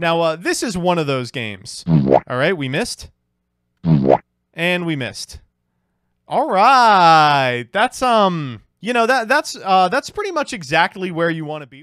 Now, this is one of those games. All right, we missed. And we missed. All right. That's, you know, that's pretty much exactly where you want to be.